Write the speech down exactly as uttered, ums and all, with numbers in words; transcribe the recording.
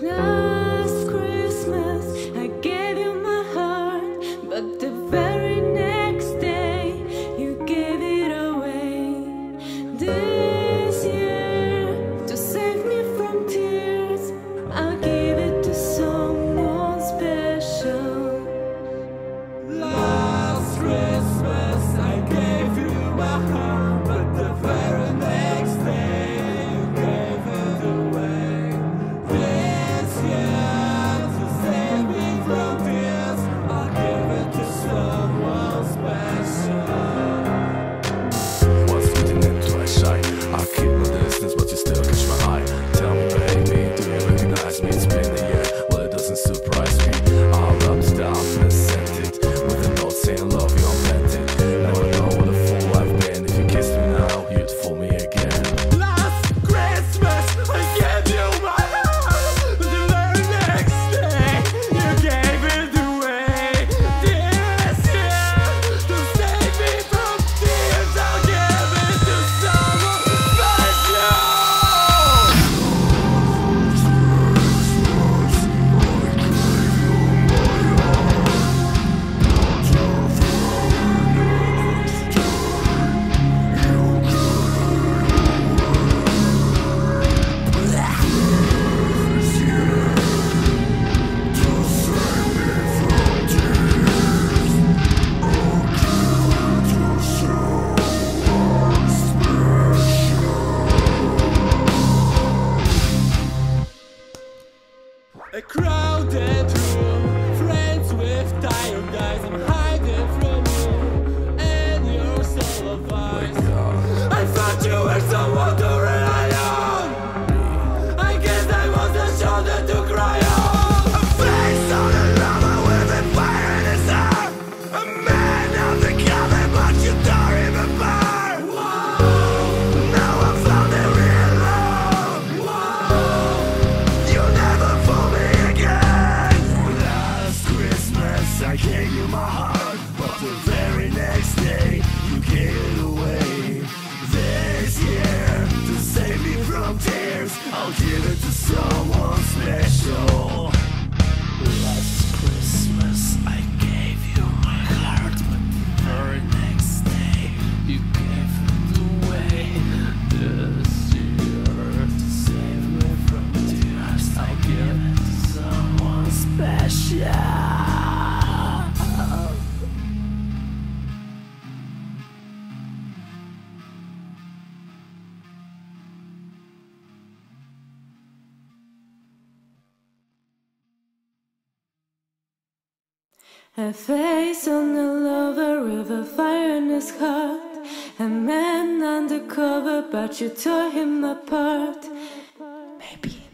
Last Christmas, I gave you my heart, but the very next day, you gave it away. This year, to save me from tears, I'll give it to someone special. Last Christmas, I gave you my heart, but the very next day, you gave it away. A crowded room, friends with tired eyes. I'm hiding from you and your soul of ice. I thought you were someone to rely on. I guess I was the shoulder to cry on. A face on a lover with a fire in his heart. A man on the cover, but you don't remember. Now I found a real love. I gave you my heart, but the very next day you gave it away. This year, to save me from tears, I'll give it to someone special. Last Christmas I gave you my heart, but the very next day you gave it away. This year, to save me from tears, I'll give it to someone special. A face on a lover with a fire in his heart. A man undercover, but you tore him apart. Maybe